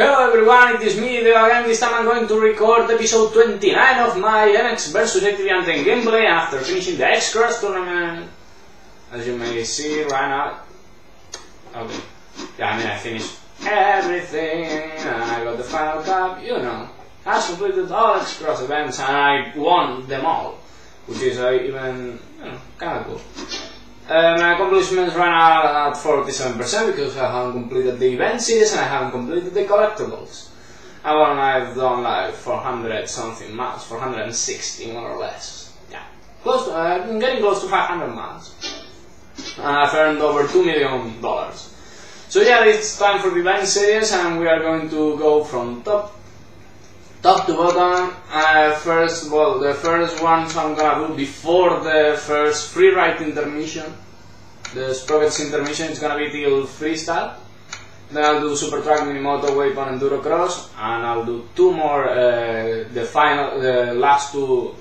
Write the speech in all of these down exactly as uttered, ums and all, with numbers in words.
Hello everyone, it is me, and this time I'm going to record episode twenty-nine of my M X versus. A T V Anthem gameplay after finishing the X Cross tournament. As you may see right now. Okay. Yeah, I mean, I finished everything, and I got the final cup, you know. I've completed all X Cross events, and I won them all. Which is uh, even, you know, kinda cool. Uh, my accomplishments right now are at forty-seven percent because I haven't completed the event series and I haven't completed the collectibles. I want, I've done like four hundred something miles, four hundred sixty more or less. Yeah, close to, uh, I'm getting close to five hundred miles. And I've earned over two million dollars. So yeah, it's time for the event series and we are going to go from top top to bottom. Uh, first of all, the first ones I'm gonna do before the first free ride intermission, the Sprockets intermission, is gonna be till freestyle. Then I'll do super track, mini moto, wave and enduro cross, and I'll do two more, uh, the final, the last two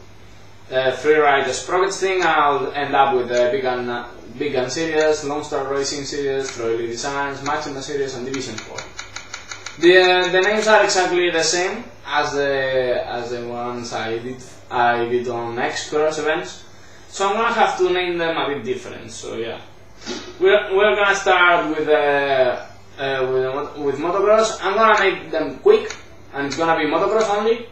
uh, free ride Sprockets thing. I'll end up with the big gun, uh, big gun series, Longstar Racing series, Troy Lee Designs, Maxima series, and Division Four. The uh, the names are exactly the same as the as the ones I did I did on X Cross events, so I'm gonna have to name them a bit different. So yeah, we're we're gonna start with uh, uh, with with motocross. I'm gonna make them quick, and it's gonna be motocross only.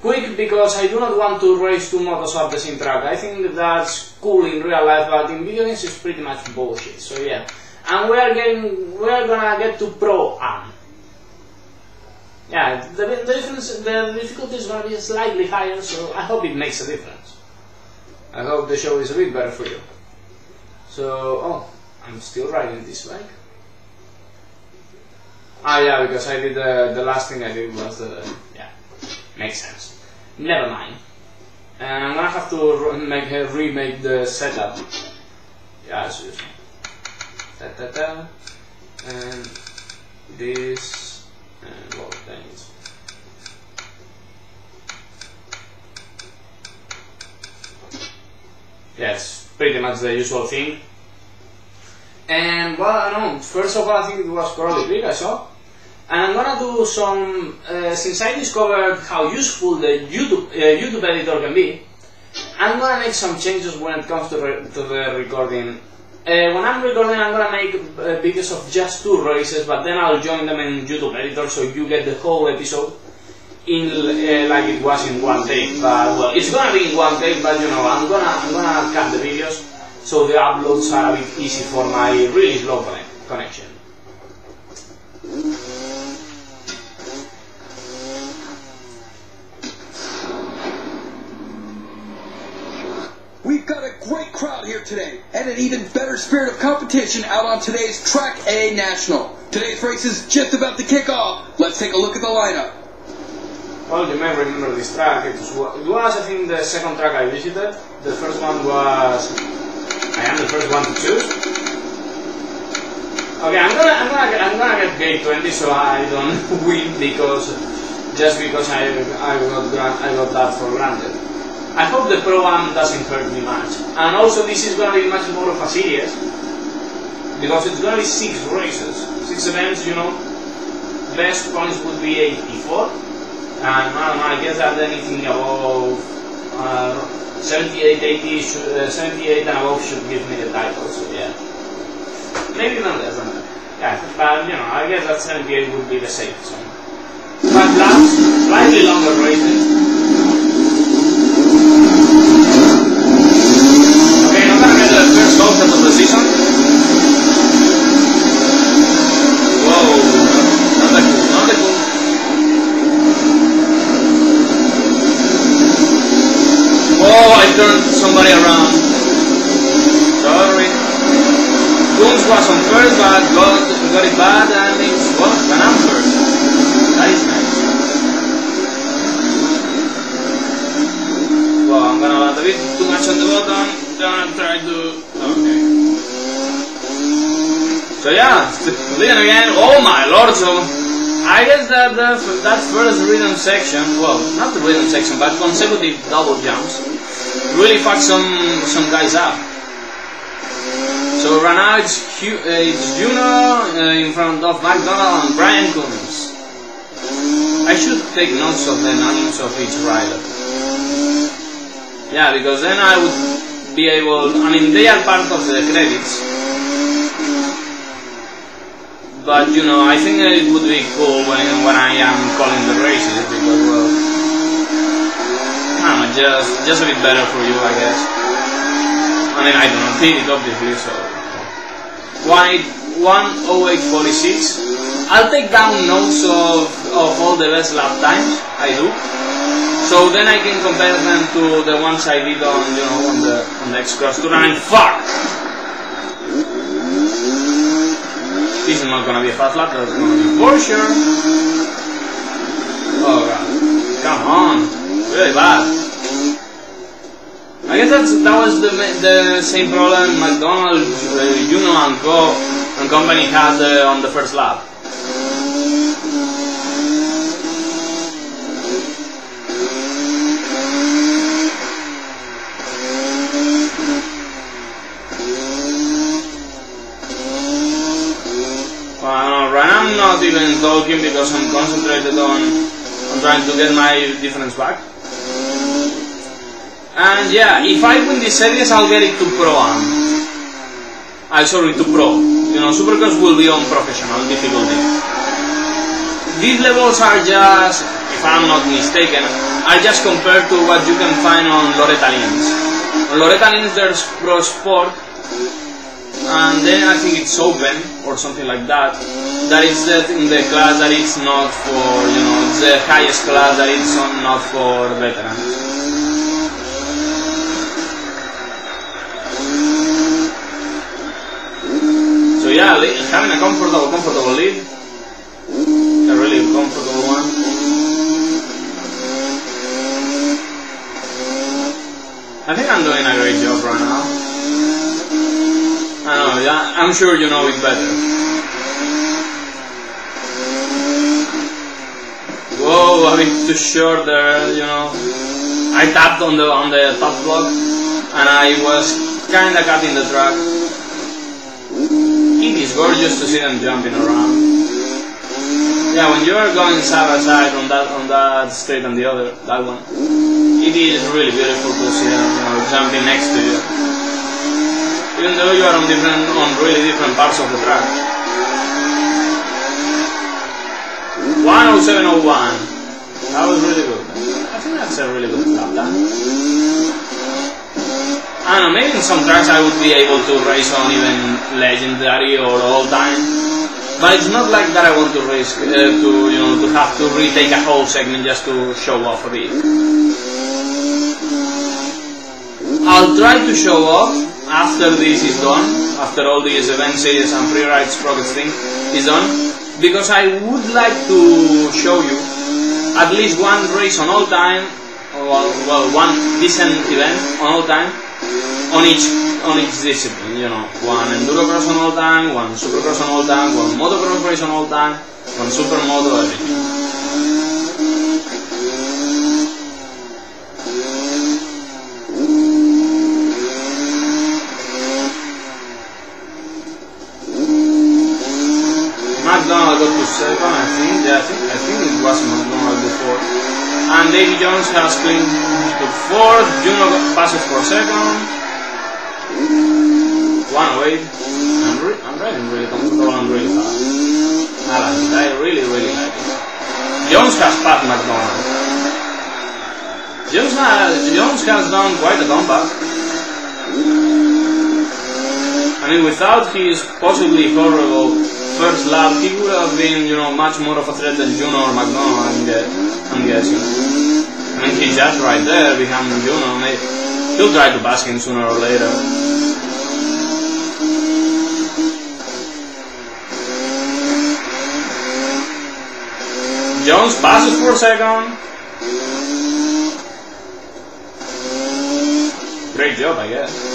Quick because I do not want to race two motos up the same track. I think that's cool in real life, but in video games it's pretty much bullshit. So yeah, and we're getting we're gonna get to Pro-Am. Yeah, the, the difference, the difficulty is going to be slightly higher, so I hope it makes a difference. I hope the show is a bit better for you. So, oh, I'm still riding this bike. Ah, yeah, because I did uh, the last thing I did was, uh, yeah, makes sense. Never mind. And I'm gonna have to make her remake the setup. Yeah, seriously. Ta ta ta. And this. And what things. Yes, pretty much the usual thing. And well, I don't know, first of all, I think it was Crawley Creek I saw. And I'm gonna do some, uh, since I discovered how useful the YouTube, uh, YouTube editor can be, I'm gonna make some changes when it comes to, re to the recording. Uh, when I'm recording, I'm gonna make uh, videos of just two races, but then I'll join them in YouTube editor, so you get the whole episode in uh, like it was in one take. But well, it's gonna be in one take, but you know, I'm gonna I'm gonna cut the videos so the uploads are a bit easy for my really slow connect connection. We've got a great crowd here today, and an even better spirit of competition out on today's Track A National. Today's race is just about to kick off. Let's take a look at the lineup. Well, you may remember this track. It was, it was I think, the second track I visited. The first one was... I am the first one to choose. Okay, I'm gonna, I'm gonna, I'm gonna get gate twenty, so I don't win because... Just because I, I, got, I got that for granted. I hope the Pro-Am doesn't hurt me much. And also this is going to be much more of a series, because it's going to be six races, six events, you know. Best points would be eighty-four, and I guess that anything above uh, seventy-eight, eighty, should, uh, seventy-eight and above should give me the title, so yeah. Maybe not less than that. Yeah, but you know, I guess that seventy-eight would be the safe zone. But that's slightly longer races. Somebody around. Sorry. Goons was on first, but got, got it bad and it's got an answer. That is nice. Well, I'm gonna add a bit too much on the bottom. Then I'll try to. Okay. So, yeah, then again. Oh my lord, so. I guess that the, that first rhythm section, well, not the rhythm section, but consecutive double jumps. Really fuck some some guys up. So right now it's Q, uh, it's Juno uh, in front of McDonald and Brian Cummings. I should take notes of the names of each rider. Yeah, because then I would be able... I mean, they are part of the credits. But, you know, I think that it would be cool when, when I am calling the races, because, well... I don't know, just, just a bit better for you, I guess. I mean, I don't think it, obviously, so... one oh eight forty-six. I'll take down notes of, of all the best lap times, I do. So then I can compare them to the ones I did on, you know, on the on the X Cross tour. I mean, fuck! This is not gonna be a fast lap, that's gonna be for sure. Oh god, come on, really bad. I guess that's, that was the the same problem McDonald's, uh, you know, and Co and company had uh, on the first lap. Not even talking because I'm concentrated on, on trying to get my difference back. And yeah, if I win these series, I'll get it to Pro-Am. I'm sorry, to Pro. You know, Supercross will be on professional difficulty. These levels are just, if I'm not mistaken, are just compared to what you can find on Loretta Lins. On Loretta Lins there's Pro Sport, and then I think it's Open or something like that. That is that in the class that it's not for, you know, it's the highest class that it's not for veterans. So yeah, having a comfortable, comfortable lead, a really comfortable one. I think I'm doing a great job right now. I don't know, yeah, I'm sure you know it better. Whoa, a bit too short there, you know. I tapped on the on the top block, and I was kinda cutting the track. It is gorgeous to see them jumping around. Yeah, when you are going side by side on that on that straight and the other, that one, it is really beautiful to see them, you know, jumping next to you. Even though you are on different on really different parts of the track. one oh seven oh one. That was really good. I think that's a really good lap time. I don't know, maybe in some tracks I would be able to race on even legendary or all time. But it's not like that I want to race, uh, to, you know, to have to retake a whole segment just to show off a bit. I'll try to show off after this is done, after all these event series and free rides progress thing is done. Because I would like to show you at least one race on all time, or well, one decent event on all time, on each on each discipline. You know, one endurocross on all time, one supercross on all time, one motocross race on all time, one supermoto, everything. I think, yeah, I think I think it was McDonald before. And Davy Jones has climbed to fourth, Juno passes for second. one oh eight. I'm, re I'm riding really comfortable and really fast. I like it, I really, really like it. Jones has passed McDonald. Jones has, Jones has done quite a comeback. I mean, without his possibly horrible first lap, he would have been, you know, much more of a threat than Juno or McDonald, I'm, guess, I'm guessing. I mean, he's just right there behind Juno, mate. He'll try to pass him sooner or later. Jones passes for a second. Great job, I guess.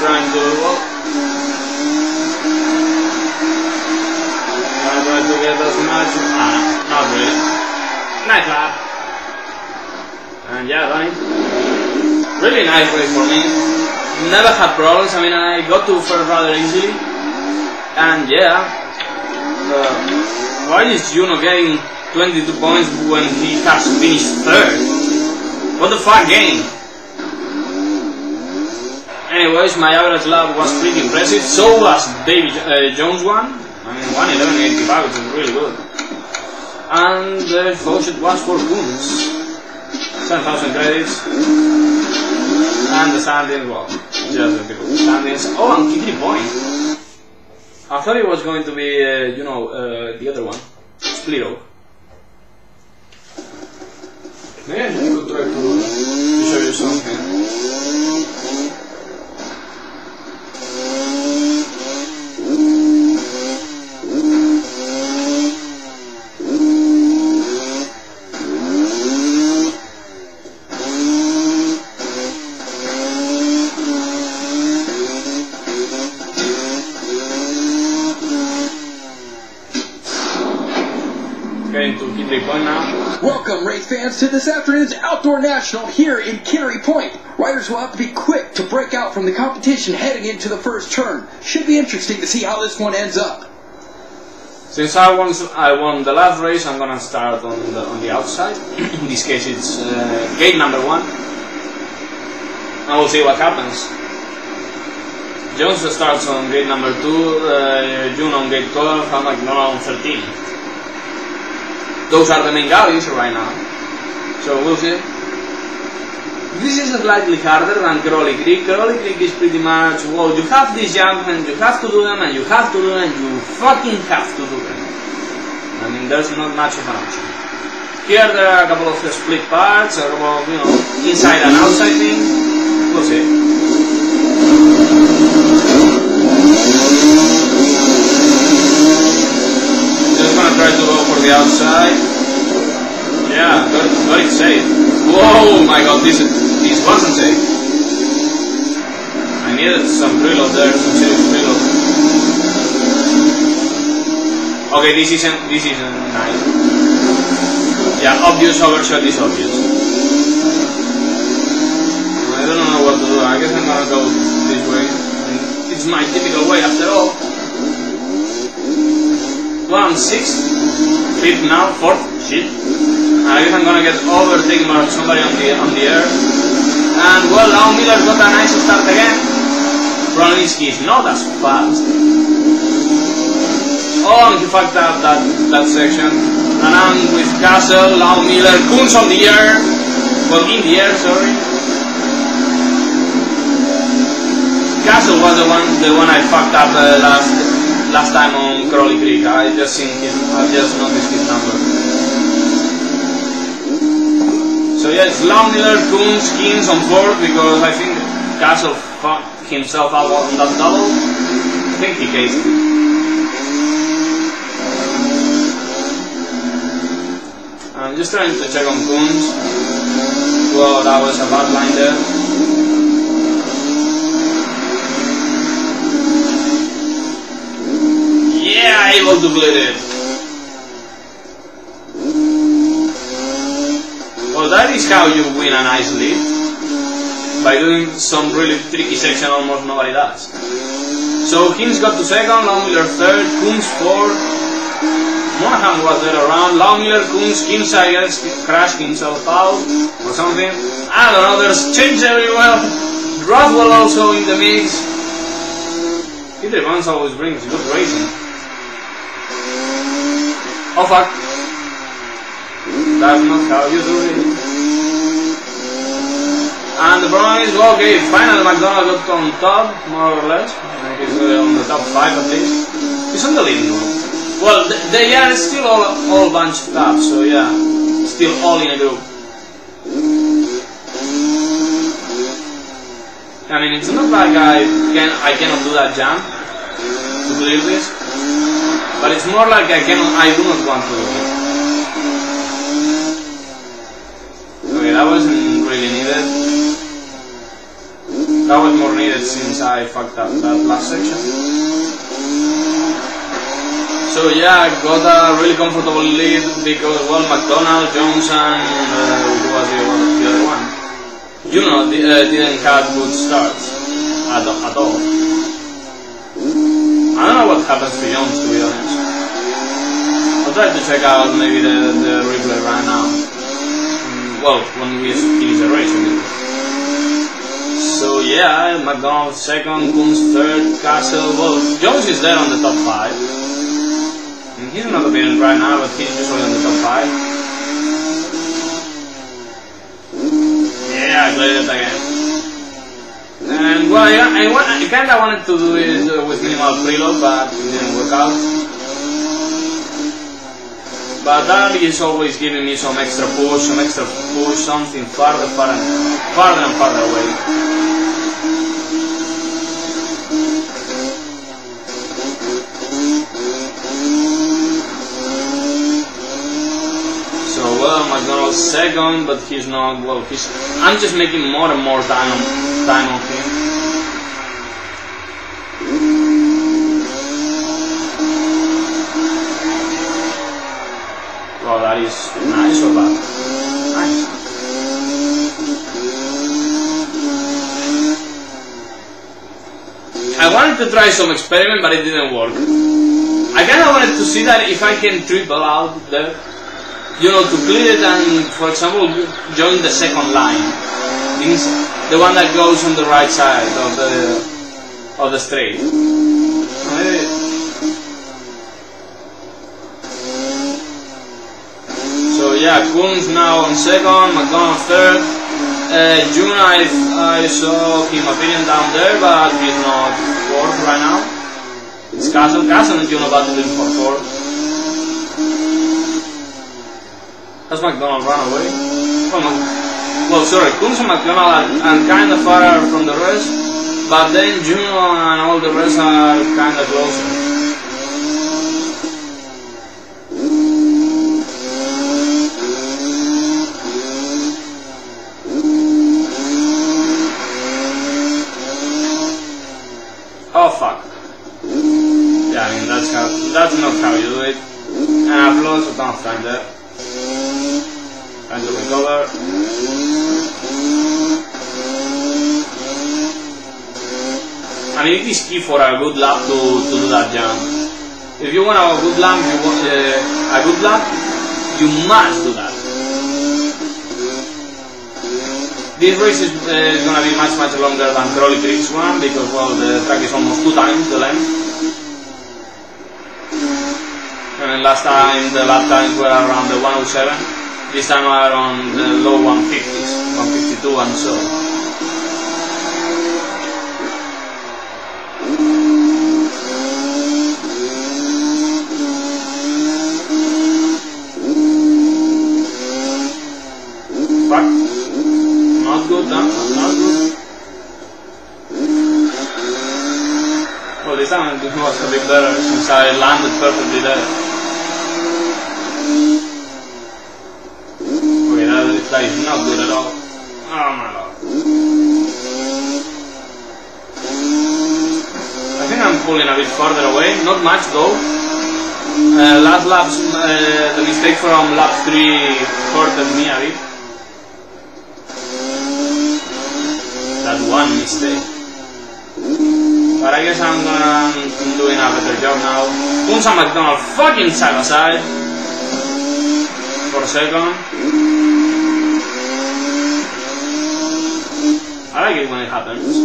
Trying to, well, I try to get as much, ah, not really, nice lap. and yeah, I done it. Really nice race for me. Never had problems. I mean, I got to first rather easily. And yeah, uh, why is Juno getting twenty-two points when he has finished third? What the fuck game? Anyways, my average lap was pretty impressive. So was David uh, Jones' one. I mean, one eleven eighty-five, which is really good. And the budget was for wounds. ten thousand credits. And the standings, well, just the people. Standings. Oh, I'm keeping point. I thought it was going to be, uh, you know, uh, the other one, Split Oak. Maybe I should try to, to show you something. Welcome race fans to this afternoon's Outdoor National here in Kittery Point. Riders will have to be quick to break out from the competition heading into the first turn. Should be interesting to see how this one ends up. Since I won, I won the last race, I'm gonna start on the, on the outside. In this case it's uh, gate number one. And we'll see what happens. Jones starts on gate number two, uh, June on gate twelve, and McDonald on thirteen. Those are the main galleys right now, so we'll see. This is slightly harder than Crawley Creek. Crawley Creek is pretty much, well, you have these jumps and you have to do them and you have to do them and you fucking have to do them. I mean, there's not much of an option. Here there are a couple of split parts, a couple of, you know, inside and outside things. We'll see. Try to go for the outside. Yeah, got it, got it safe. Whoa, my god, this, this wasn't safe. I needed some reload there, some serious reload. Okay, this isn't, this isn't nice. Yeah, obvious overshot is obvious. I don't know what to do, I guess I'm gonna go this way. It's my typical way after all. Well, I'm sixth, fifth now, fourth, shit. I guess I'm gonna get overtaken by somebody on the on the air. And well, now Miller's got a nice start again. Broniski is not as fast. Oh, and he fucked up that, that section. And I'm with Castle, now Miller, Kunz on the air. Well, in the air, sorry. Castle was the one the one I fucked up uh, last. Last time on Crawley Creek, I just seen him, I just noticed his number. So yeah, it's Laumiller, Kunz, Kings on board because I think Castle fucked himself up on that double. I think he cased it. I'm just trying to check on Kunz. Well, that was a bad line there. Yeah, able to bleed it. Well, that is how you win an ice lead. By doing some really tricky section almost nobody does. So, King's got to second, Longmiller third, Kunz fourth. Monahan was there around. Longmiller, Kunz, King's, I guess, crashed himself out or something. I don't know, there's change everywhere. Rothwell also in the mix. Either one's always brings good racing. Oh fuck! That's not how you do it. And the problem is, okay, finally McDonald got on top, more or less. Like he's on the top five at least. He's on the leading one. Well, th they are still all, all bunched up, so yeah. Still all in a group. I mean, it's not like I, can, I cannot do that jump, to believe this. But it's more like I cannot, I do not want to do it. Okay, that wasn't really needed. That was more needed since I fucked up that last section. So yeah, I got a really comfortable lead because, well, McDonald, Jones and uh, who was the other one? You know, they uh, didn't have good starts at, at all. I don't know what happens to Jones, to be honest. I'll try to check out maybe the, the replay right now. Well, when we finish the race, I mean. So yeah, McDonald second, Kunz third, Castle, well, Jones is there on the top five. And he's not appearing right now, but he's usually on the top five. Yeah, I played it again. And well, yeah, I, what I kinda wanted to do it with minimal preload, but it didn't work out. But that is always giving me some extra push, some extra push, something farther, farther, farther and farther away. So well, McDonald's second, but he's not. Well, he's. I'm just making more and more time, time on him. Oh, that is nice or bad? Nice. I wanted to try some experiment, but it didn't work. I kinda wanted to see that if I can triple out there, you know, to clear it and, for example, join the second line. It's the one that goes on the right side of the, of the straight. Right. Yeah, Kunz now on second, McDonald third. Uh, June, I, I saw him appearing down there, but he's not fourth right now. It's Castle, Castle and June about to be for fourth. Has McDonald run away? Oh, no. Well, sorry, Kunz and McDonald are, are kind of far from the rest, but then June and all the rest are kind of closer. Oh fuck. Yeah, I mean that's how that's not how you do it. And I've lost a ton of time there. Trying to recover. I mean it is key for a good lap to, to do that jump. If you want a good lap, you want uh, a good lap, you must do that. This race is uh, gonna be much much longer than Crawley Creek's one because, well, the track is almost two times the length. And last time the lap times were around the one oh seven, this time are on the low one fifties, one fifty-two and so. It was a bit better since I landed perfectly there. Okay, that is, that is not good at all. Oh my god. I think I'm pulling a bit further away, not much though. Uh, last lap, uh, the mistake from lap three hurted me a bit. That one mistake. But I guess I'm gonna I'm doing a better job now. Kunz and McDonald fucking side by side for a second. I like it when it happens.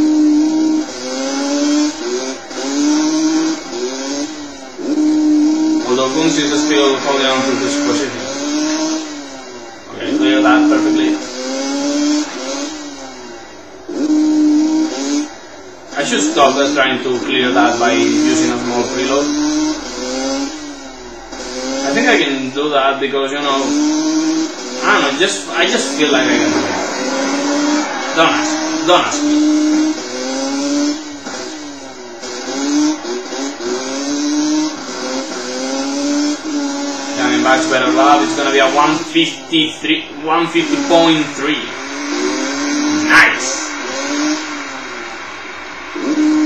Although Kunz is still holding on to this position. Okay, clear that perfectly. I should stop trying to clear that by using a small preload. I think I can do that because, you know, I don't know, just I just feel like I can do that. Don't ask, don't ask me. Coming back to better lab, it's gonna be a one fifty-three, one fifty point three. Nice! Thank you.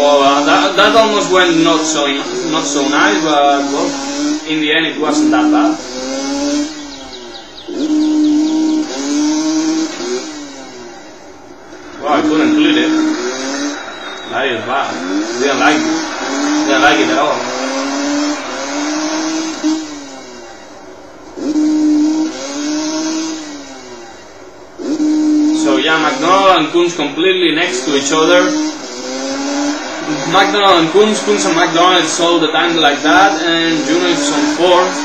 well, uh, that, that almost went not so in, not so nice, but well, in the end it wasn't that bad. Well, I couldn't include it. That is bad. Didn't like it. Didn't like it at all. So yeah, McDonald and Kunz completely next to each other. McDonald and Kunz, Kunz and McDonald is all the time like that, and Juno is on fourth.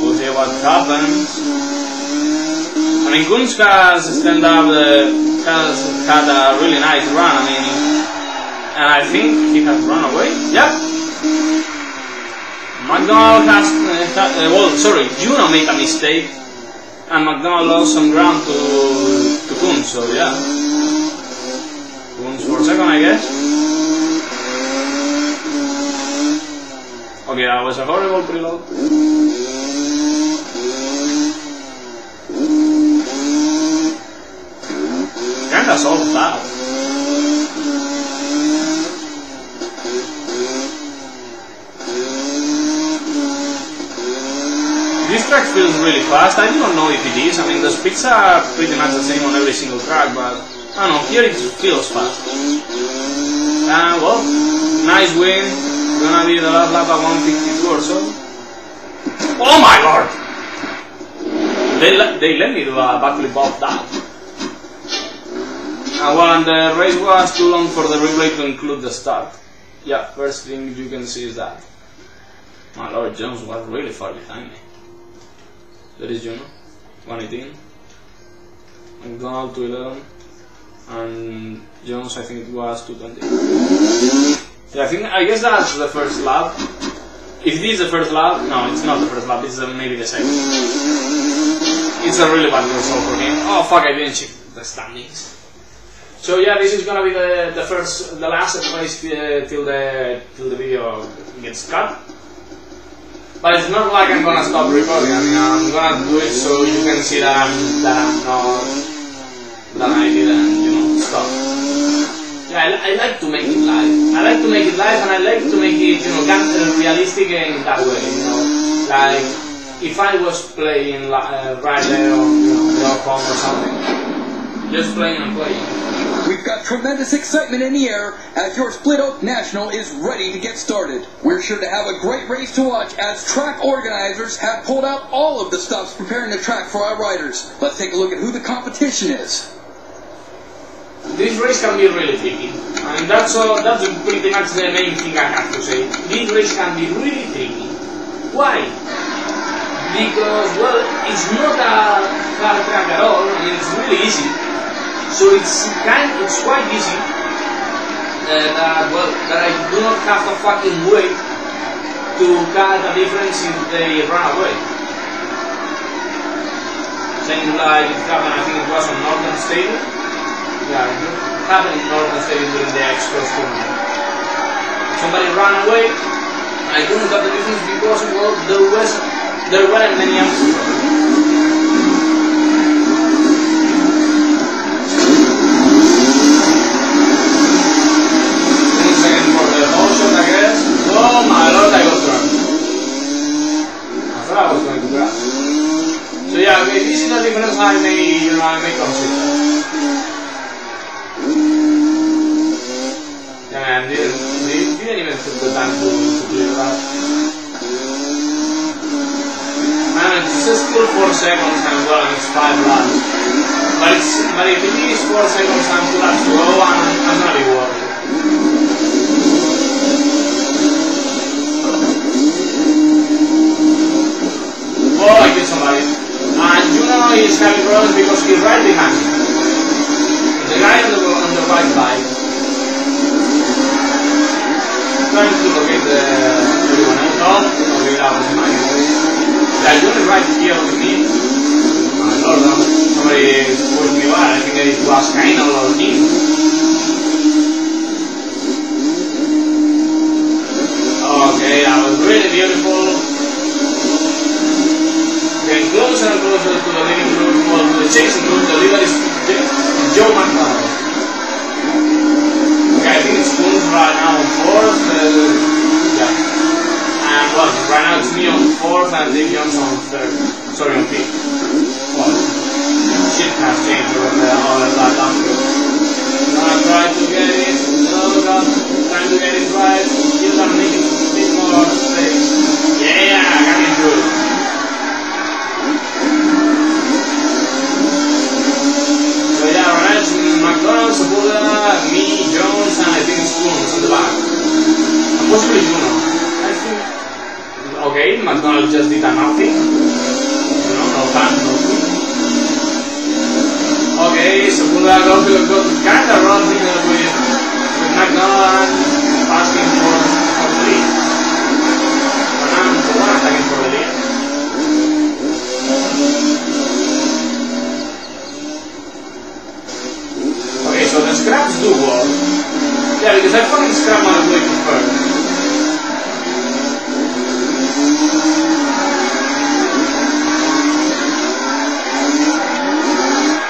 We'll see what happens. I mean, Kunz has stand up, uh, has had a really nice run. I mean, and I think he has run away. Yep. McDonald has, uh, had, uh, well, sorry, Juno made a mistake, and McDonald lost some ground to to Kunz. So yeah, Kunz for second, I guess. Okay, that was a horrible preload. That's all about. This track feels really fast. I don't know if it is. I mean, the speeds are pretty much the same on every single track, but I don't know, here it feels fast. And well, nice win. Gonna be the last lap at one fifty-two or so. Oh my lord! They, le they let me do a backflip off that. Uh, well, and the race was too long for the replay to include the start. Yeah, first thing you can see is that. My lord, Jones was really far behind me. There is Juno, one eighteen. McDonald, two eleven. And Jones, I think it was two twenty. Yeah, I think, I guess that's the first lap. If this is the first lap, no, it's not the first lap, it's uh, maybe the second. It's a really bad result for him. Oh fuck, I didn't check the standings. So yeah, this is gonna be the, the first, the last race uh, till the till the video gets cut. But it's not like I'm gonna stop recording. I mean, I'm gonna do it so you can see that I'm that I'm not that I didn't, you know, stop. Yeah, I, I like to make it live. I like to make it live, and I like to make it, you know, kind of realistic in that way. You know, like if I was playing uh, right there on, you know, your phone or something, just playing and playing. We've got tremendous excitement in the air as your Split Oak National is ready to get started. We're sure to have a great race to watch as track organizers have pulled out all of the stops preparing the track for our riders. Let's take a look at who the competition is. This race can be really tricky, and that's all, that's pretty much the main thing I have to say. This race can be really tricky. Why? Because, well, it's not a hard track at all. I mean, it's really easy. So it's kind, it's quite easy that uh, well, that I do not have a fucking way to cut a difference if they run away. Same like it happened, I think it was on Northern Stadium. Yeah, it happened in Northern Stadium during the X Cross tournament. Somebody ran away, and I couldn't cut the difference because, well, there was there weren't many obstacles. Oh my lord, I got drunk. I thought I was going to grab. So yeah, okay, this is the difference I may, you know, I may consider. Yeah, man, they didn't, didn't even take the time to, to clear that. Man, it's still four seconds and well, and it's five laps. But, it's, but if it is four seconds and two laps to go, I'm, I'm not even worried. Oh, I killed somebody. And Juno is having problems because he's right behind me. The guy on the, on the right bike. Trying to locate the everyone else. Oh, okay, that was my voice. Yeah, Juno is right here with me. My lord, somebody pushed me by. I think that it was kind of low key. Okay, that was really beautiful. Getting closer and closer to the living room, well, to the chasing room, the leader is Joe McDonald. sometimes these young ones are so young people. Well, shit has changed over there all that long ago. Now I try to get it, oh God, trying to get it right, you don't need to speak more on the stage. Yeah, I can do it. So yeah, Ronette, McDonald, Sabula, me, Jones, and I think Spoons in the back. And possibly Juno. I think. Okay, McDonald's just did a nothing. You know, no time, nothing. Okay, so Buddha got to go to kind of wrong thing with, with McDonald's asking for the lead. And I'm the one attacking for the lead. Okay, so the scraps do work. Yeah, because I found the scrap on the way to first.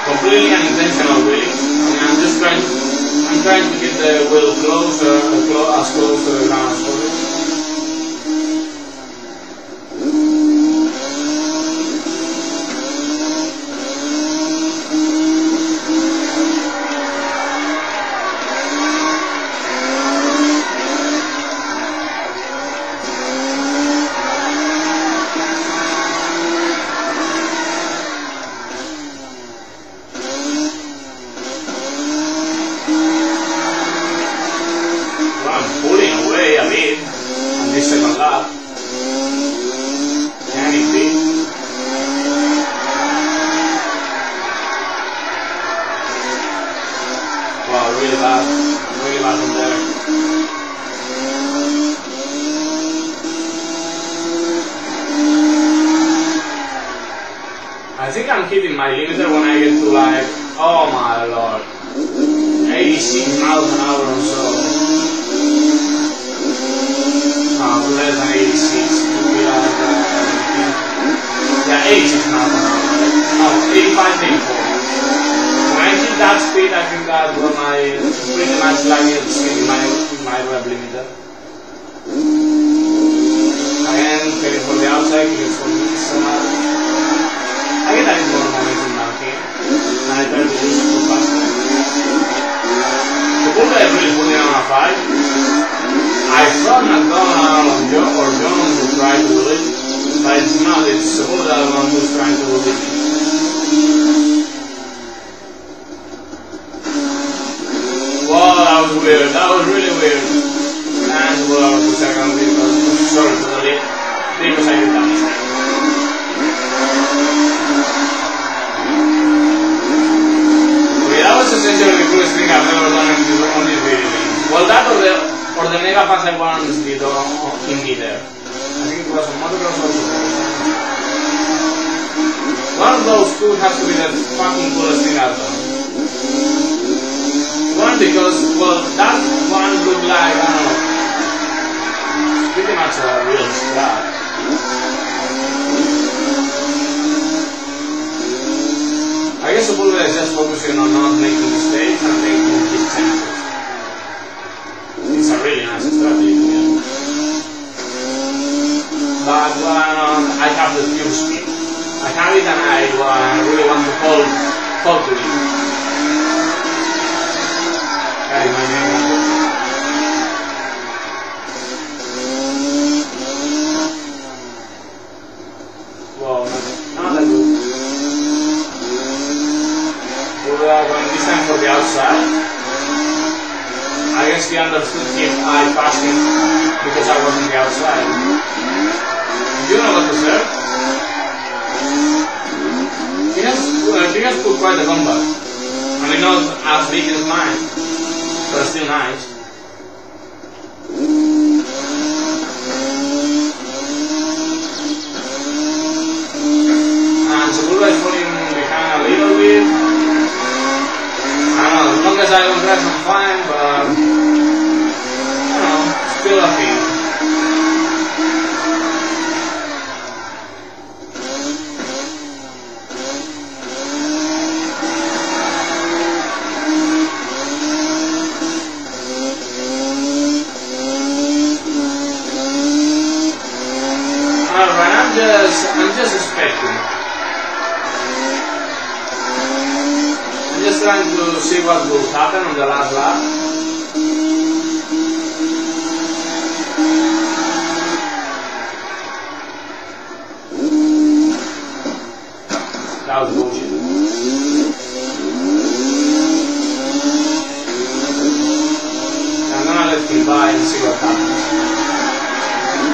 Completely unintentional really. I mean, I'm just trying to, I'm trying to get the wheel closer, clo as close to the ground as possible. Yeah. just, I'm just expecting. I'm just trying to see what will happen on the last lap. That was bullshit. I'm gonna let him by and see what happens.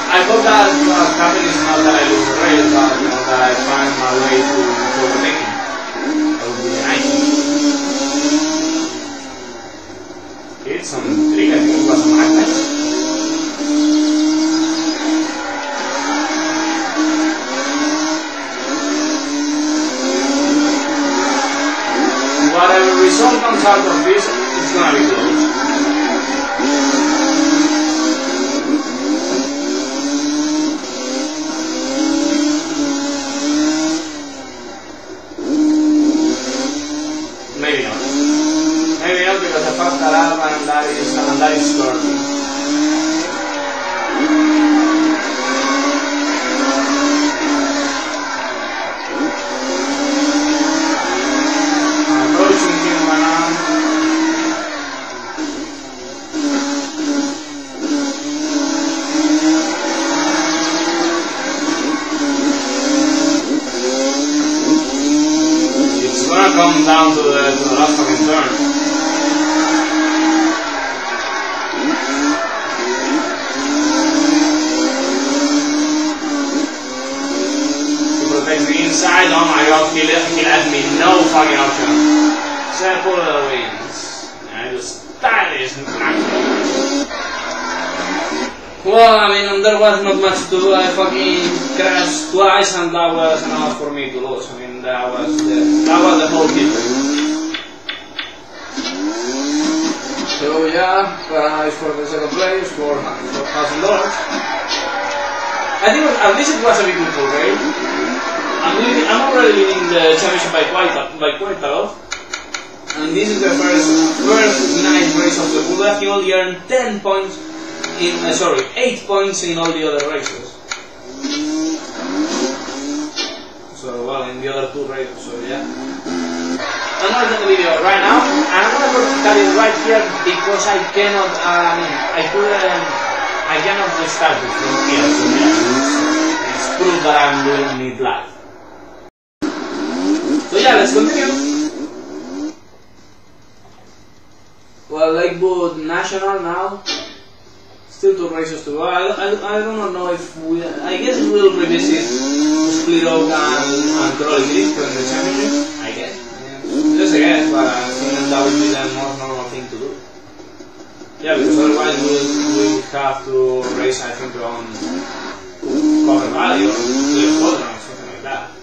I hope that what happens is not that I lose the race, but you know, that I find my way to overtaking. That would be nice. Hit some trick, I think it was a magnet. Whatever result comes out of this, it's gonna be close. Maybe not. Maybe not, because I fucked that up and that is and that is curvy. Come down to the, to the last fucking turn. He protects the inside. Oh my god, he left, he left me no fucking option. Sepulveda wins. I just stylish knack. Well, I mean, there was not much to do. I fucking crashed twice and that was enough for me to lose. I mean, That was the, that was the whole deal. So yeah, prize for the second place, four thousand dollars. I think at least it was a beautiful race. I'm leading, I'm already leading the championship by quite a, by quite a lot. And this is the first first night race of the Buddha. He only earned ten points in uh, sorry eight points in all the other races. So, well, in the other two races, so yeah. I'm not going to video right now, and I'm going to cut it right here because I cannot, uh, I mean, I couldn't, um, I cannot restart it from here, so yeah, it's proof that I'm doing it live. So yeah, let's continue. Well, Lakewood National now. Still two races to go. I, I, I don't know if we... I guess we'll revisit Split Oak and, and Crawley Creek in the championship. I guess. Yeah. Just a guess, but I think that would be the most normal thing to do. Yeah, because otherwise we would have to race, I think, on Northern Valley or Lakewood or something like that.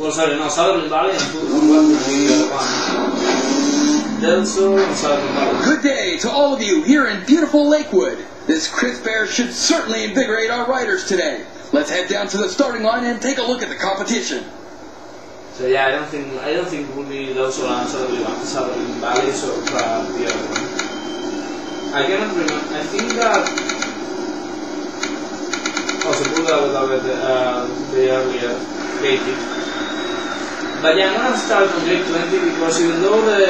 Well, sorry, no, Sutherlin Valley and the other one. Good day to all of you here in beautiful Lakewood. This crisp air should certainly invigorate our riders today. Let's head down to the starting line and take a look at the competition. So yeah, I don't think I don't think it will be those around Sutherland Valley, so uh, the other one. I cannot remember. I think that also Buddha would have the, uh, the earlier dated. But yeah, I'm gonna start on grade twenty because even though the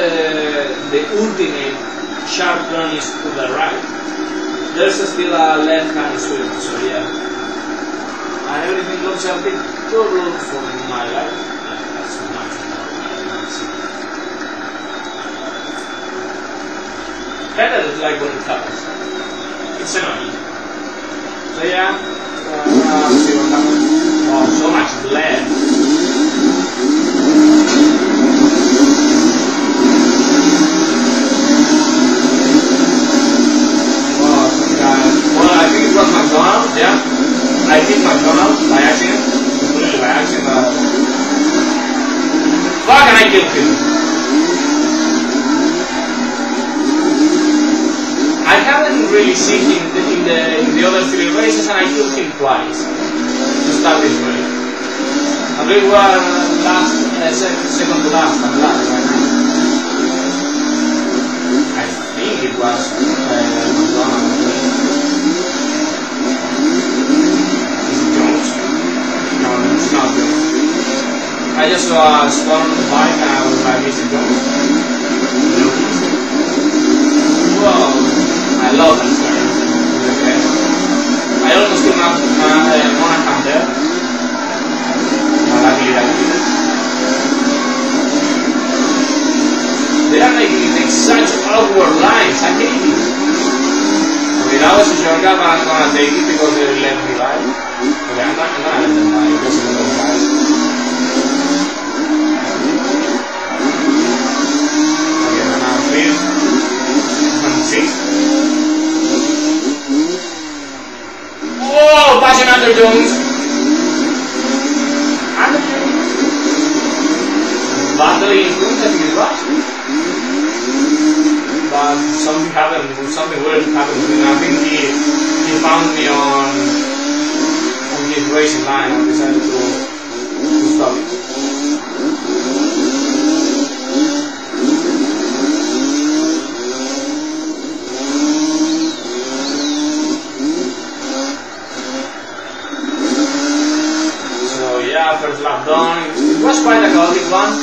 the ultimate sharp turn is to the right, there's still a left-hand swing, so yeah. And everything looks a bit too rude for my life. Yeah, that's much more. Kinda just like when it happens. It's annoying. So yeah, uh, let's see what happens. Oh, so much left. Well, I think it was McDonald's, yeah. I hit McDonald's by accident. Completely by accident. Uh, fuck, and I killed him. I haven't really seen him in the, in the other three races, and I killed him twice to start this race. I believe we are last, uh, second to last and last right now. I think it was uh, McDonald's. Jones. just uh, spun the bike now with my basic guns. Well, I love that story. Okay. I almost came up with my uh, Monaco there. But luckily I did it. They are making like, such outward lines. I hate it. I mean, I was sure I'm not going to take it because they let me ride. But I'm not going to let it wasn't going to ride. Whoa, passing underdogs. Underdogs. Battling is good, I think it's right. But something happened, something weird happened. I think he, he found me on, on his racing line and decided to, to stop it. First lap done, it was quite a chaotic one.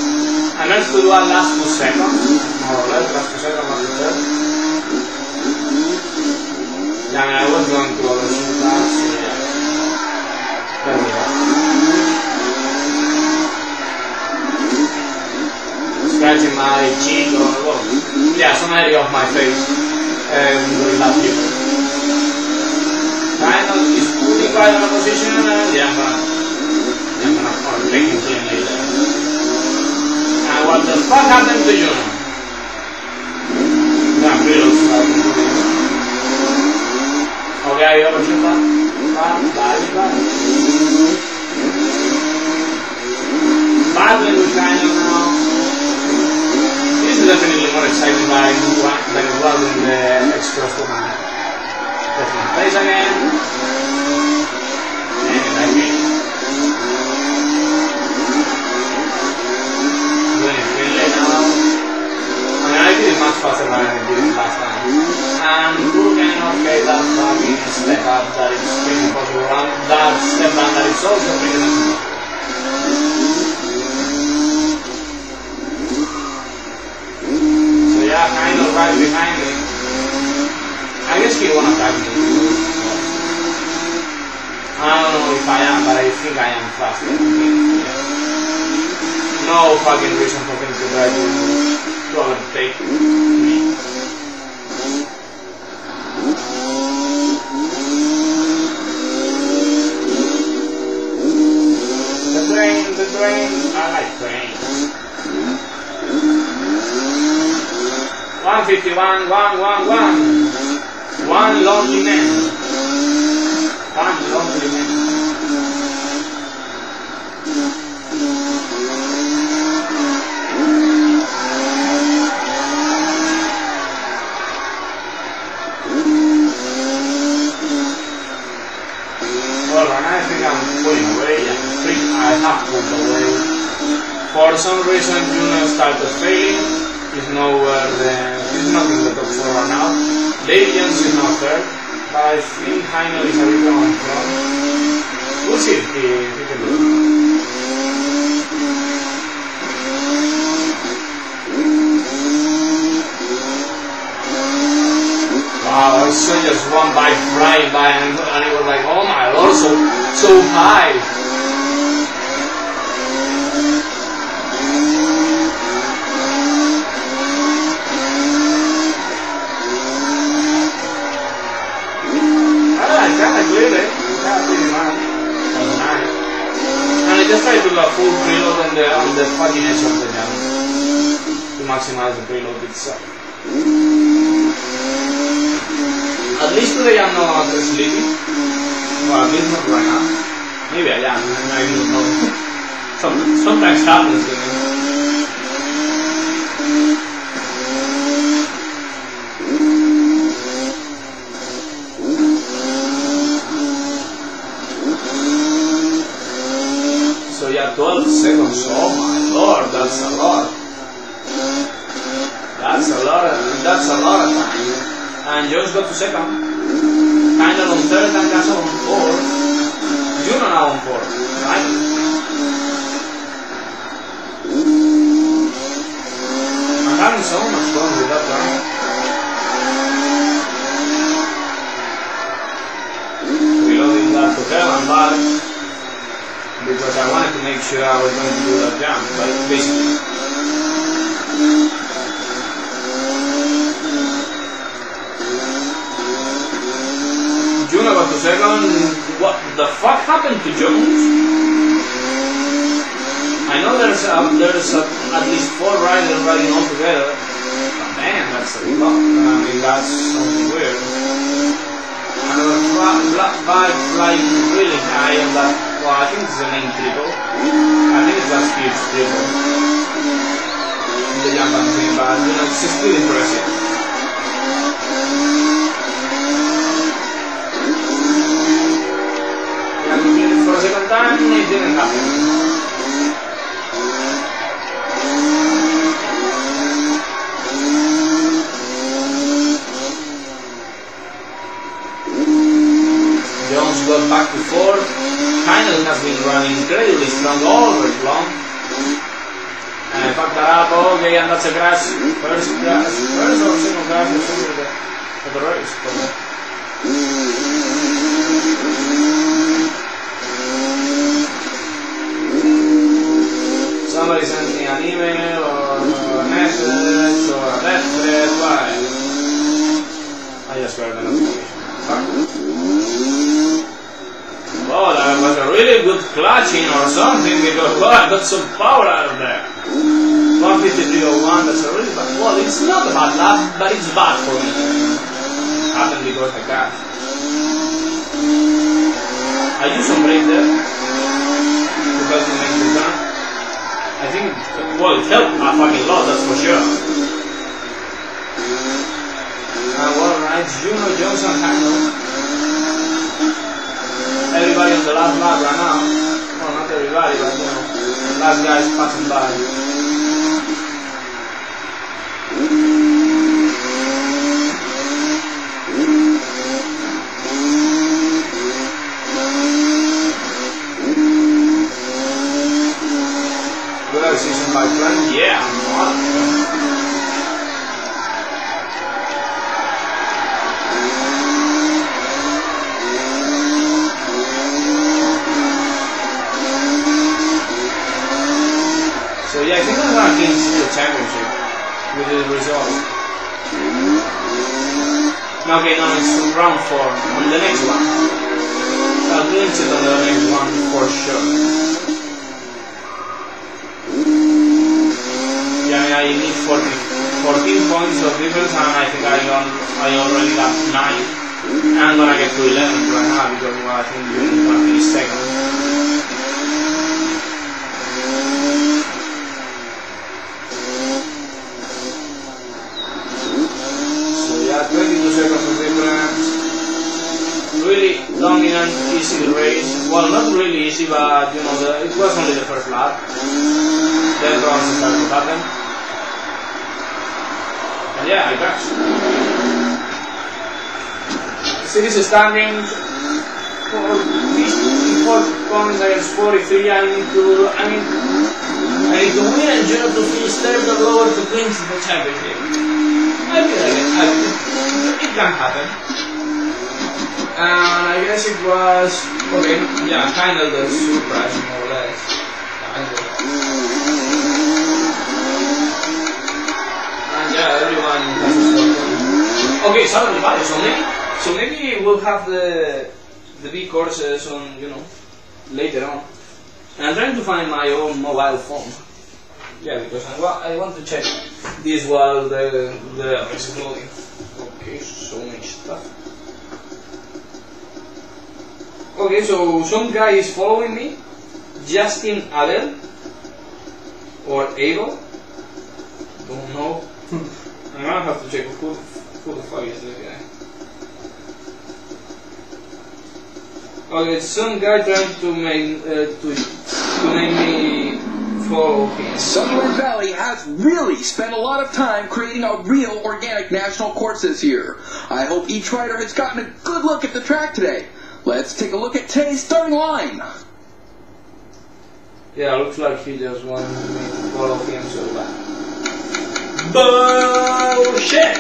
I managed to do a last two seconds, more or less, last two seconds on the third. Yeah, I mean, I was going to overshoot that, so yeah. There we are. Scratching my cheek or what? Yeah, some area of my face. Um, doing lap here. Kind of is putting quite on a position, and yeah, but I'm gonna call it later. And what the fuck happened to you? That feels like okay, you ever shoot that? Bad, bad, bad. Badly we kind of now. This is definitely more exciting than it was in the X Cross command. Definitely place again. And again. Much faster than I did it last time. And again, okay, that fucking step up that is pretty possible, and that step down that is also pretty possible. So yeah, kind of right behind me. I guess he won't attack me. I don't know if I am, but I think I am faster. No fucking reason for him to try to. Take me. The train, the train, I like trains. one fifty-one, one, one, one. One lonely man. One lonely man. For some reason, Juno started failing. He's nowhere there. He's not in the top four right now. Legions is not there. But I think Heino is a bit on front. We'll see if he, if he can do it. Wow, I saw just one bike flying by and, and it was like, oh my lord, so, so high. Just try to do a full preload on the, on the fucking edge of the jump to maximize the preload itself. At least today I'm not uh, sleepy. Well, at least not right now. Maybe I am, I don't know. Sometimes, sometimes happens to me. twelve seconds, oh my lord, that's a lot. That's a lot, that's a lot of time. And Josh got to second. Kinda on third and Gasol on fourth. Juno now on fourth, right? Sounds so much fun with that one. Reloading that hotel and back because I wanted to make sure I was going to do that jump, but basically. Juno got to second. What the fuck happened to Jones? I know there's a, there's a, at least four riders riding all together. But man, that's a lot. I mean, that's something weird. And there was Black Bike flying really high on that. Well, I think it's the name triple. I think it's that speed triple. The jump and thing, but you know, it's still impressive. For the second time, it didn't happen. Jones got back to fourth. Heinel has been running incredibly strong all very long. And I fucked that up, okay, and that's a crash. First crash, first or second crash, or second for the race. Probably. Somebody sent me an email or a message or a letter. Why? I just got an notification. Fuck. Well, that was a really good clutching or something because well, I got some power out of there. one fifty-three oh one, that's a really bad. Well, it's not a bad lap, but it's bad for me. It happened because I crashed. I used some brake there. Because it makes me turn. I think, well, it helped a fucking lot, that's for sure. And well, right, Juno, Jones and Heinel. Everybody on the last lap right now. Well, not everybody, but you know, the last guy is passing by. Season by friend, yeah, I'm so yeah, I think I'm not getting to the championship with the result. Okay, now it's round four on the next one. I'll do it on the next one for sure. I need fourteen points of difference, and I think I, on, I already got nine. And I'm gonna get to eleven right now because well, I think you need to finish second. So yeah, twenty-two seconds of difference. Really dominant, easy race. Well, not really easy, but you know, the, it was only the first lap. Then problems started to happen. Yeah, I guess. Series standings for points against forty-three. I need to, I mean, I need to win and Juno to finish third or lower to clinch the championship. I feel like it, I, it can happen. And I guess it was okay. Yeah, kind of the surprise more or less. Kind of. Yeah, everyone has a story. Okay, Sutherlin Valley, so maybe, so maybe we'll have the the big courses on, you know, later on. And I'm trying to find my own mobile phone. Yeah, because I, wa I want to check this while the the is loading. Okay, so much stuff. Okay, so some guy is following me, Justin Adel or Abel. Don't know. I'm gonna have to check who, who the fuck is that guy. Okay, it's some guy trying to make uh, to, to name me follow him. Sunland Valley has really spent a lot of time creating a real organic national course this year. I hope each rider has gotten a good look at the track today. Let's take a look at today's starting line. Yeah, looks like he just wanted me to follow him so bad. Bullshit!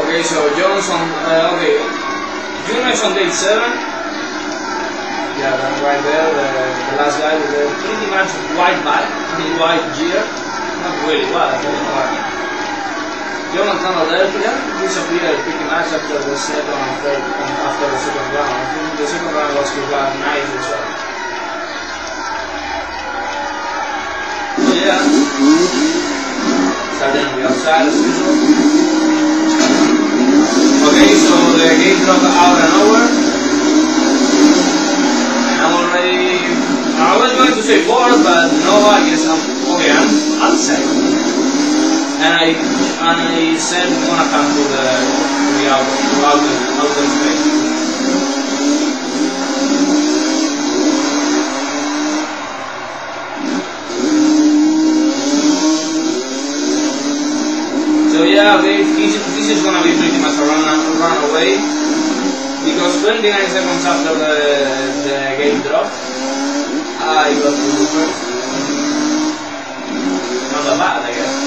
Okay, so Johnson, uh, okay, you mentioned date seven. Yeah, that's right there, the, the last guy with the pretty much white back, I mean white gear. Not really white, I don't know why. Jonathan Adelphia disappeared pretty much after the second and third, and after the second round. I think the second round was his last night or so. So yeah, starting on the outside as usual. Okay, so the game dropped out and over. I'm already... I was going to say fourth, but no, I guess I'm... Okay, I'm, I'm second. And I, and I said I'm gonna come to the, to the outer, to outer, outer space. So yeah, okay, this, this is gonna be pretty much a run, a run away, because twenty-nine seconds after the, the game dropped, I got to do first. Not that bad, I guess.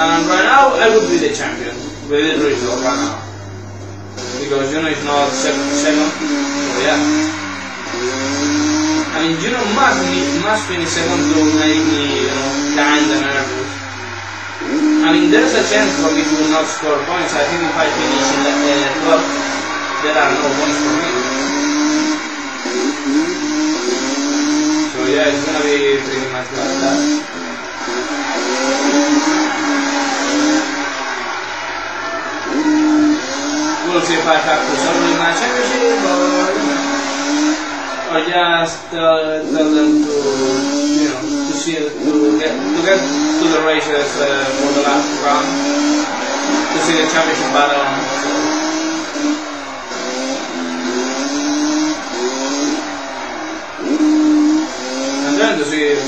And right now, I would be the champion with the result right now, because Juno is not second, second, so yeah. I mean, Juno must be, must finish second to make me, you know, kind of nervous. I mean, there's a chance for me to not score points. I think if I finish in the uh, club, there are no points for me. So yeah, it's gonna be pretty much like that. We'll see if I have to celebrate my championship or, or just uh, tell them to, you know, to see, to get, to get to the races uh, for the last round, to see the championship battle. So. And then to see if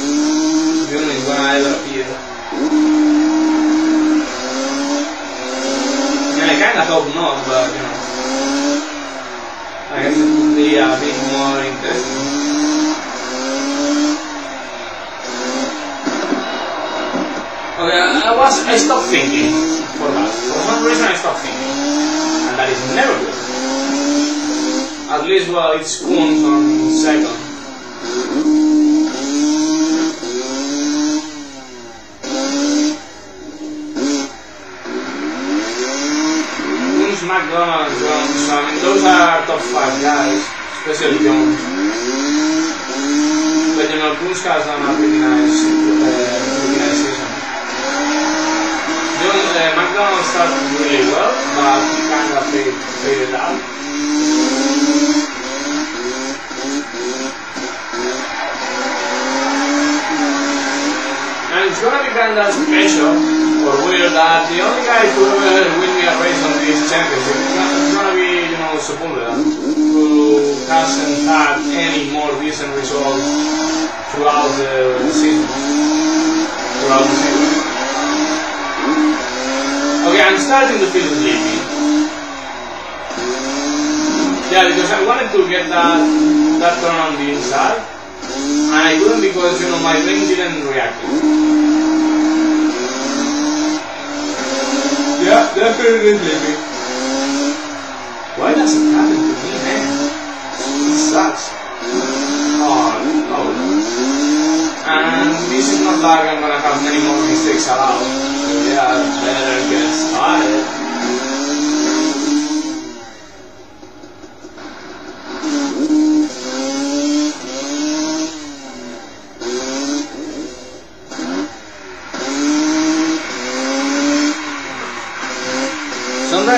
June is gonna either appear. I kind of hope not, but you know, I guess it would be a bit more interesting. Okay, I was, I stopped thinking for that. For some reason I stopped thinking, and that is never good. At least while it's coons on second. McDonald's, Jones, I mean those are top five guys, especially Jones. But you know, Kunz has done a pretty nice, uh, pretty nice season. Jones, uh, McDonald started really well, but he kind of faded, faded out. And it's gonna be kind of special. Or weird that the only guy who ever win me a race on this championship is gonna be, you know, Sepulveda, who hasn't had any more decent results throughout the season. Throughout the season. Okay, I'm starting to feel sleepy. Yeah, because I wanted to get that that turn on the inside, and I couldn't because, you know, my brain didn't react to it. Yeah, definitely sleepy. Why does it happen to me, man? It sucks. Oh, no. And this is not like I'm gonna have many more mistakes allowed. So yeah, I better get started.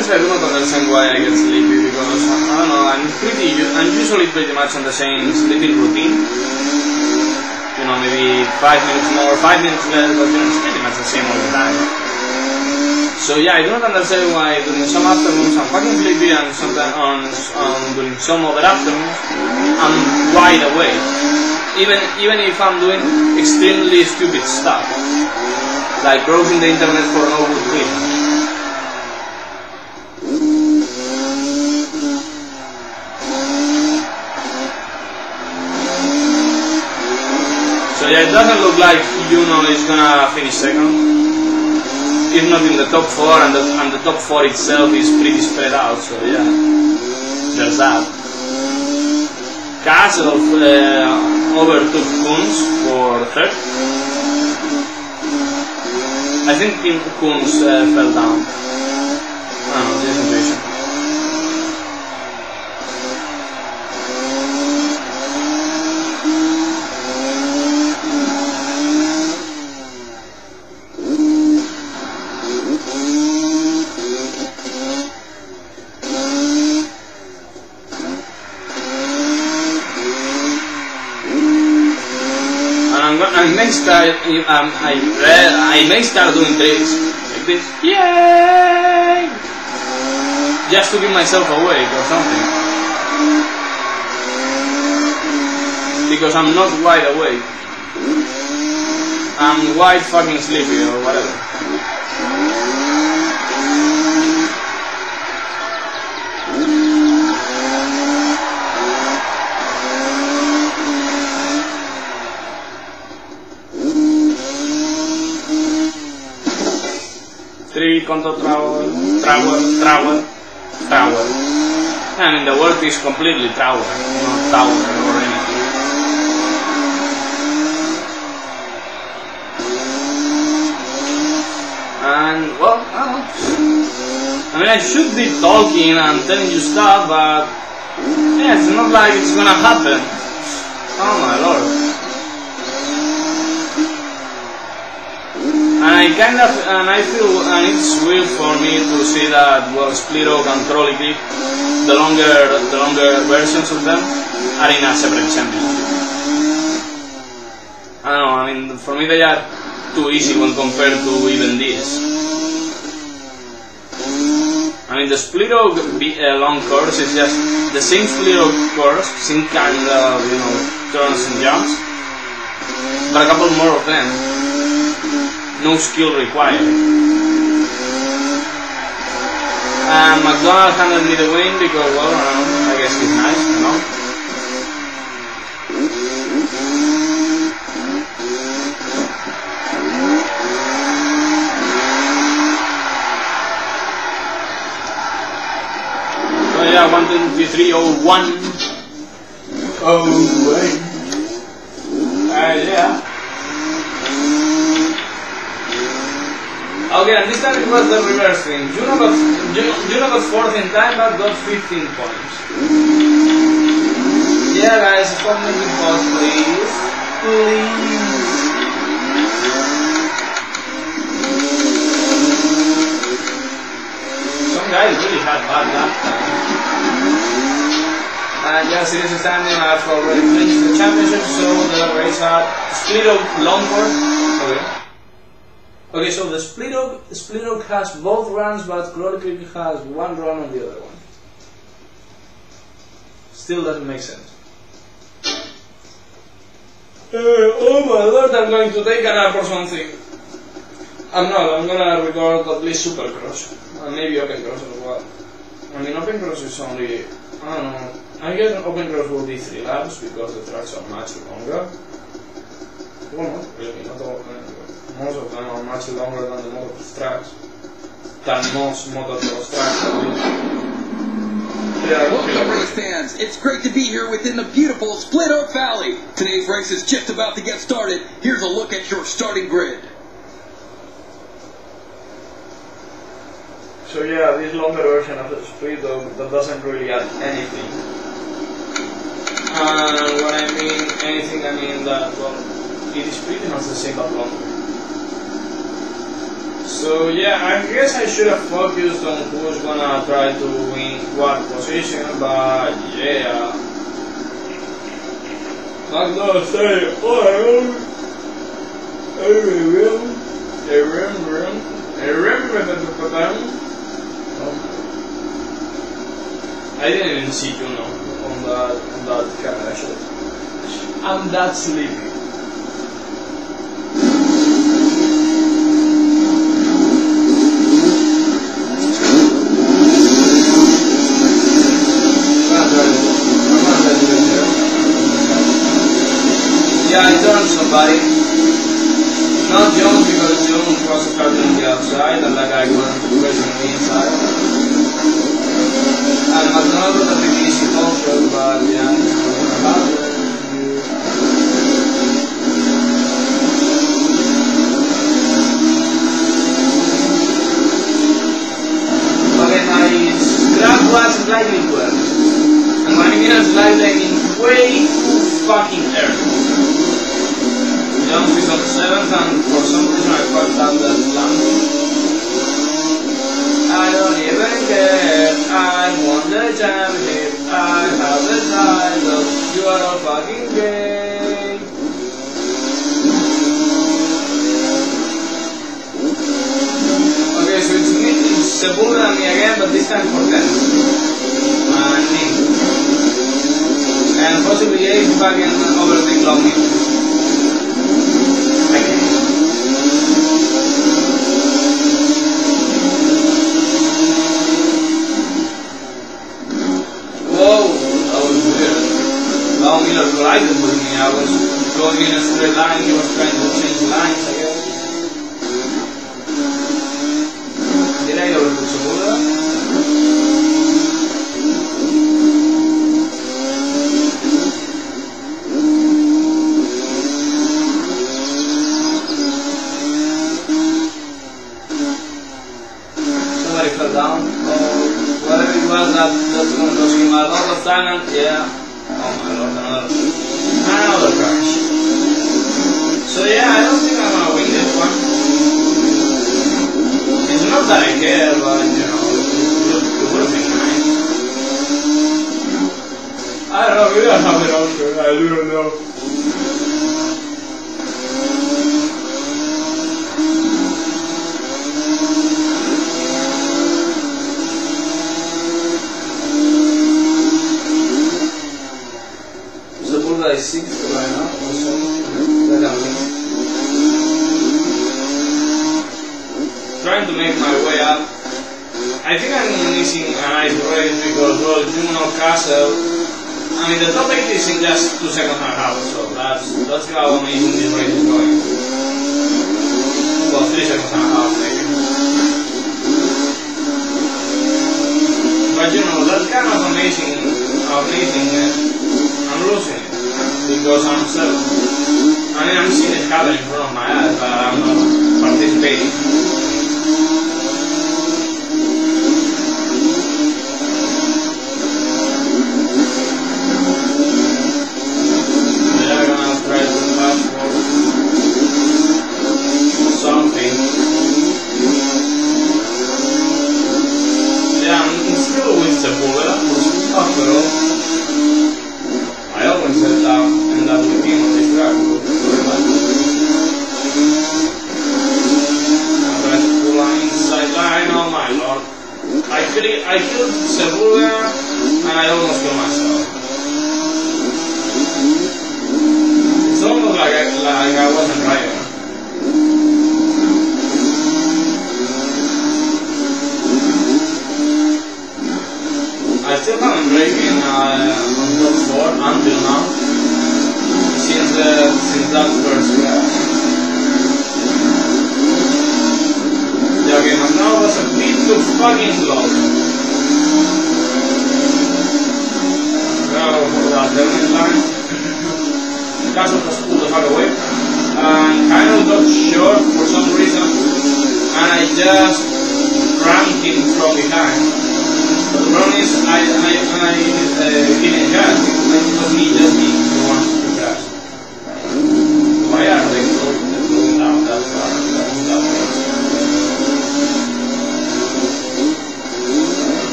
I don't understand why I get sleepy, because I don't know, I'm pretty, I'm usually pretty much on the same sleeping routine. You know, maybe five minutes more, five minutes less, but you know, it's pretty much the same all the time. So yeah, I don't understand why during some afternoons I'm fucking sleepy, and sometimes on, on during some other afternoons I'm wide awake. even even if I'm doing extremely stupid stuff, like browsing the internet for no good reason. So yeah, it doesn't look like Yuno is gonna finish second, if not in the top four, and the, and the top four itself is pretty spread out, so yeah, there's that. Castle uh, overtook Kunz for third. I think Kim Kunz uh, fell down. I don't know, this intuition. Start, um, I, uh, I may start doing tricks like this. Yay! Just to give myself awake or something, because I'm not wide awake. I'm wide fucking sleepy or whatever. Contour travel, travel, travel, travel. I mean, the word is completely travel, not tower or anything. And, well, I don't know. I mean, I should be talking and telling you stuff, but yeah, it's not like it's gonna happen. Oh my lord. And I kind of, and I feel, and it's weird for me to see that, well, Split Oak and Crawley Creek, the longer, the longer versions of them, are in a separate championship. I don't know, I mean, for me they are too easy when compared to even this. I mean, the Split Oak uh, long course is just the same Split Oak course, same kind of, you know, turns and jumps, but a couple more of them. No skill required. And McDonald handed me the win because, well, um, I guess he's nice, you know. So yeah, one two three three oh one. Oh, wait. Uh, yeah. Okay, and this time it was the reverse thing. Juno got, Juno got fourth in time, but got fifteen points. Yeah, guys, stop making pause, please. Please. Some guys really had bad luck. And yeah, seriously, Stanley and I have already finished the championship, so the race are Split Oak Longboard. Okay. Okay, so the Split Oak, Split Oak has both runs, but Crawley Creek has one run on the other one. Still doesn't make sense. Uh, oh my lord, I'm going to take a nap or something. I'm not, I'm gonna record at least Supercross. And maybe Open Cross as well. I mean, Open Cross is only, I don't know, I guess Open Cross will be three laps, because the tracks are much longer. Well, not really, not all most of them are much longer than the motocross tracks, than most motocross tracks. Yeah, welcome to race fans. It's great to be here within the beautiful Split Oak Valley. Today's race is just about to get started. Here's a look at your starting grid. So yeah, this longer version of the Split Oak that doesn't really add anything. And uh, when I mean anything, I mean that, well, it is pretty much the same but longer. So yeah, I guess I should have focused on who's gonna try to win what position, but yeah. McDonald say, oh, I remember, I remember, I remember, I didn't even see Juno on that, on that camera shot. I'm and that's leaving. Yeah, I turned somebody. Not John, because John was a cartoon on the outside and that guy was on the inside. And I don't know that it is control, but yeah, it's not about it. Okay, my grab was lightning work. And my mirror's lightning way too fucking early. Jump is on seventh, and for some reason I fell down that landing. I don't even care, I won the championship, I have the title, you are all fucking gay. Okay, so it's me, it's Sebulda and me again, but this time for ten. And me. And possibly eight if I can overtake Longing. I don't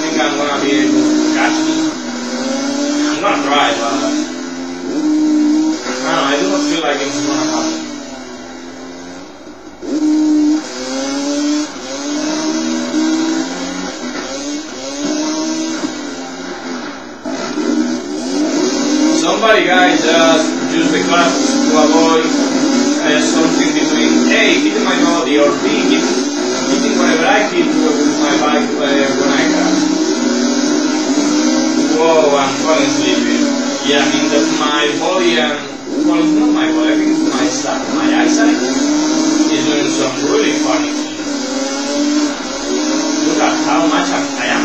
think I'm gonna be able to catch it. I'm gonna try, but don't know, I just don't feel like it's gonna happen. Somebody guys just use the classes to avoid uh, something between hey, hitting my body or being hitting whatever I hit with my bike uh, when I crash. Whoa, I'm falling sleepy. Yeah, I mean that my body and well, it's not my body, I think it's my side, my eyesight is doing some really funny things. Look at how much I am.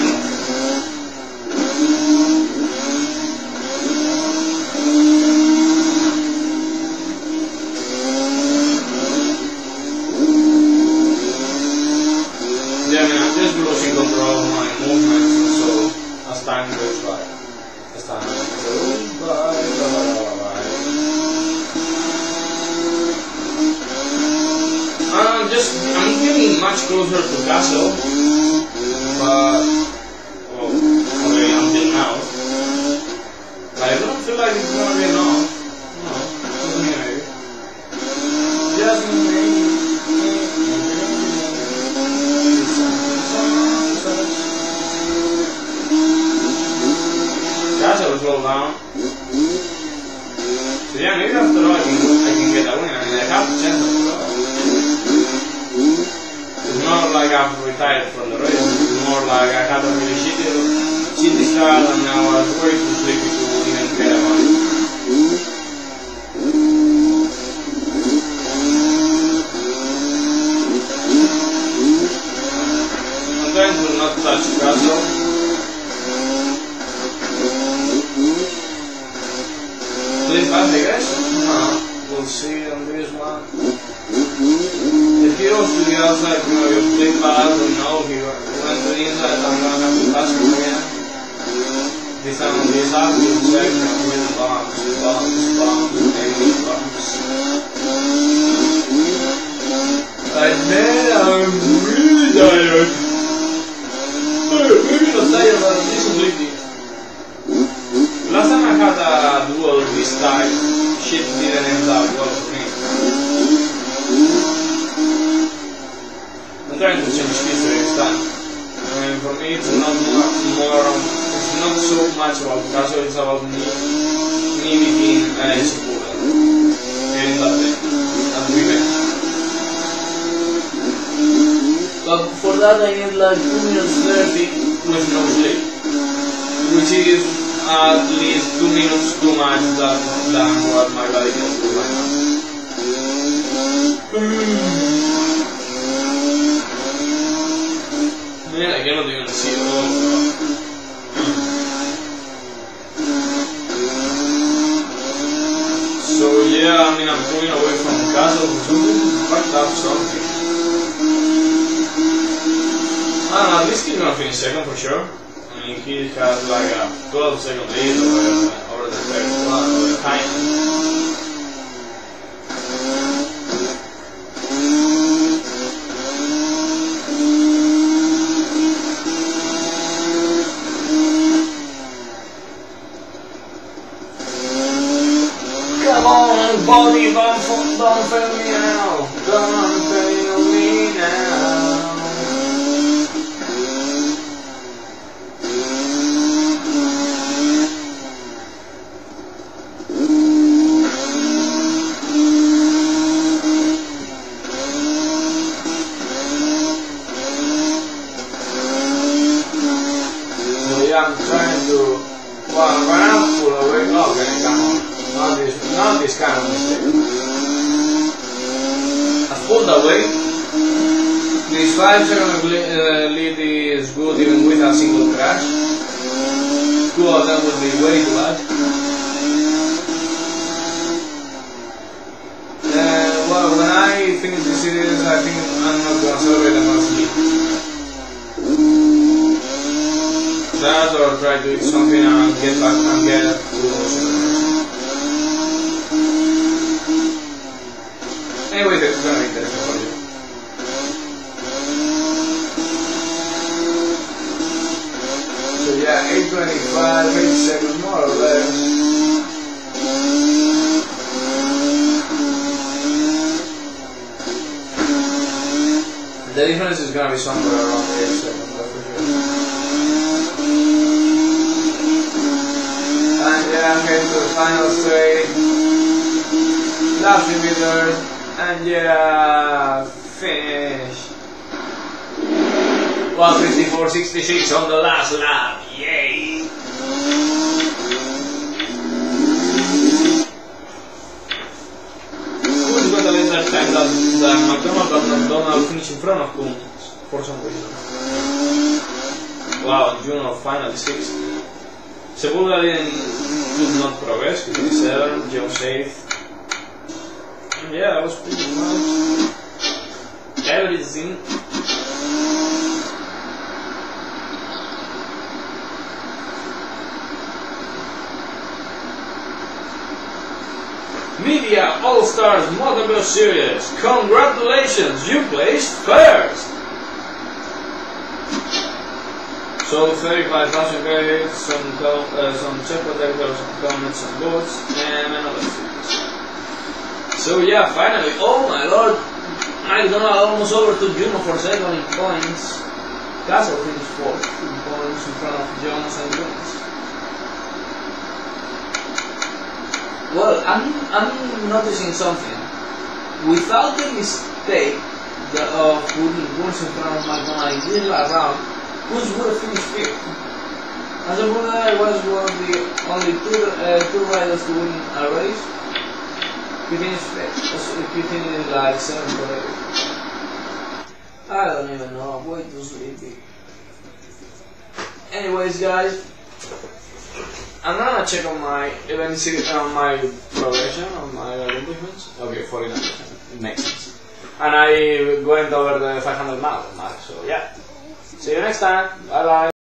Closer to castle, but well, okay, until now, I don't feel like it's gonna be enough. No, just maybe. Just maybe. Castle slow down. So yeah, maybe after all I can, I can get a win. I mean, I have a chance after all. Not like I've retired from the race, it's more like I had a really shitty, shitty start and now I was way too sleepy to even care about it. Sometimes we'll not touch castle. Please pass the guys? No, we'll see on this one. The heroes to the outside, you know, you play bad, you know, you went to the inside, I'm gonna have to pass him again. This time on this half, you check and win bombs, bombs, bombs, maybe bombs. Like, man, I'm really tired. Maybe not tired, but I'm just sleepy. Last time I had a duel this time, shit didn't end up well for me. I'm trying to change history this time. And for me, it's not more, more it's not so much about Picasso, it's about me, me being a school and that day, that weekend. But for that, I need like two minutes thirty with no sleep, which is at least two minutes too much than, than what my body can do right now. Mm. Man, I cannot even see it all. So yeah, I mean I'm going away from the castle to fuck up something. Ah, this kid's gonna finish second for sure. I mean he has like a twelve second lead over the first one over the time. Body bump, don't fail me now, don't fail me now. So yeah, I'm trying to, well, I'm right now full of wake up and come on. Not this, not this kind of mistake. I pulled away. This five second uh, lead is good even with a single crash. Two of them would be way too bad. Uh, well, when I finish the series, I think I'm not going to celebrate a much lead. That or try to do something and get back and get to the anyway, that's gonna be interesting for you. So yeah, eight twenty-five, eight seconds more or less. Deadiness is gonna be somewhere around here soon, that's for sure. And then I'm heading to the final straight. Last few meters, and yeah, finish. one fifty-four sixty-six on the last lap, yay! Who's got a later time than, than McDonald and McDonald finish in front of him for some reason? Wow, Juno finally sixth. Sepulveda did not progress, he did seven, Joe safe. Yeah, that was pretty much everything. Media All-Stars Motocross Series. Congratulations, you placed first! So thirty-five thousand credits, some uh, some chip protectors, some helmets, some boots, and another series. So yeah, finally, oh my lord, McDonald almost over to Juno for second in points. Castle finished fourth in points in front of Jones and Jones. Well, I'm, I'm noticing something. Without the mistake of putting Burns in front of McDonald in the last round, Burns would have finished fifth. As a runner, I was one of the only two, uh, two riders to win a race. He finished fifth. He finished like seventh or eighth. I don't even know. I'm way too sleepy. Anyways, guys. I'm gonna check on my event series, on my progression, on my accomplishments. Okay, forty-nine percent. It makes sense. And I went over the five hundred mile mark, so yeah. See you next time. Bye bye.